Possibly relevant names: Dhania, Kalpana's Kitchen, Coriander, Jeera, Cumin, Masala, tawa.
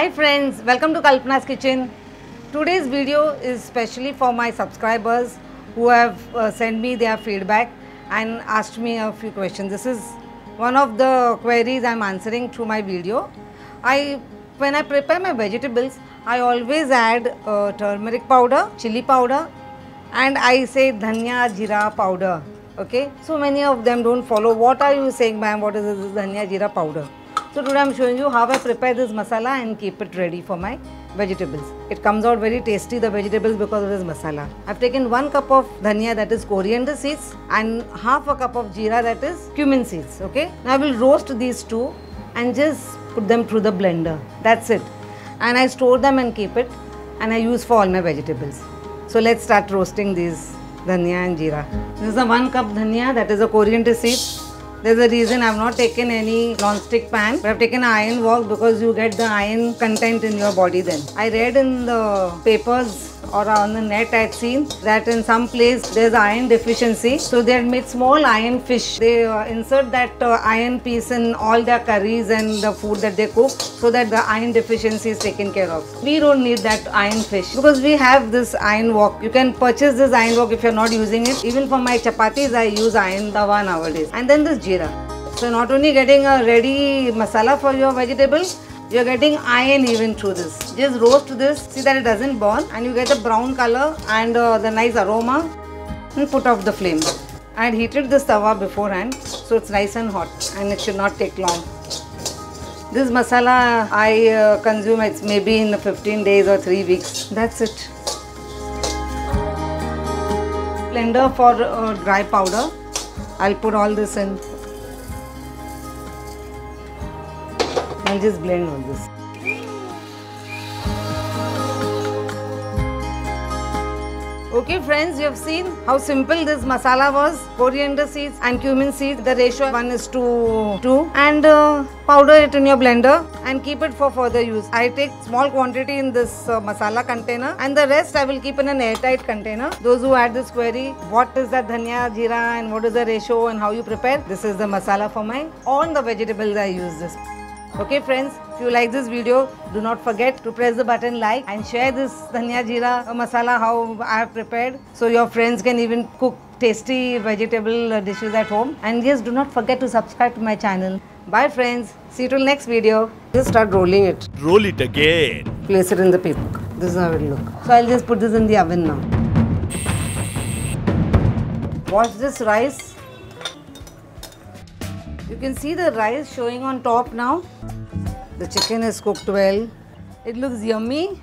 Hi friends, welcome to Kalpana's Kitchen. Today's video is specially for my subscribers who have sent me their feedback and asked me a few questions. This is one of the queries I'm answering through my video. When I prepare my vegetables, I always add turmeric powder, chili powder, and I say Dhania, Jeera powder. Okay, so many of them don't follow. What are you saying, ma'am? What is this Dhania, Jeera powder? So today I am showing you how I prepare this masala and keep it ready for my vegetables. It comes out very tasty, the vegetables, because of this masala. I have taken 1 cup of dhania, that is coriander seeds, and half a cup of jeera, that is cumin seeds. Okay. Now I will roast these two and just put them through the blender. That's it. And I store them and keep it, and I use for all my vegetables. So let's start roasting these dhania and jeera. This is a 1 cup dhania, that is a coriander seeds. There's a reason I have not taken any non-stick pan. I have taken an iron wok because you get the iron content in your body then. I read in the papers or on the net, I've seen that in some place there's iron deficiency. So they had made small iron fish. They insert that iron piece in all their curries and the food that they cook so that the iron deficiency is taken care of. We don't need that iron fish because we have this iron wok. You can purchase this iron wok if you're not using it. Even for my chapatis, I use iron tawa nowadays. And then this so not only getting a ready masala for your vegetables, you're getting iron even through this. Just roast this, see that it doesn't burn, and you get the brown color and the nice aroma, and put off the flame. I had heated this tawa beforehand, so it's nice and hot and it should not take long. This masala I consume, it's maybe in 15 days or 3 weeks. That's it. Blender for dry powder. I'll put all this in. I'll just blend all this. Okay friends, you have seen how simple this masala was. Coriander seeds and cumin seeds, the ratio 1:2. And powder it in your blender and keep it for further use. I take small quantity in this masala container and the rest I will keep in an airtight container. Those who had this query, what is that dhania, jeera and what is the ratio and how you prepare? This is the masala for mine. All the vegetables I use this. Okay friends, if you like this video, do not forget to press the button like and share this dhania jeera masala how I have prepared, so your friends can even cook tasty vegetable dishes at home. And yes, do not forget to subscribe to my channel. Bye friends, see you till next video. Just start rolling it. Roll it again. Place it in the paper. This is how it looks. So I'll just put this in the oven now. Wash this rice. You can see the rice showing on top now. The chicken is cooked well. It looks yummy.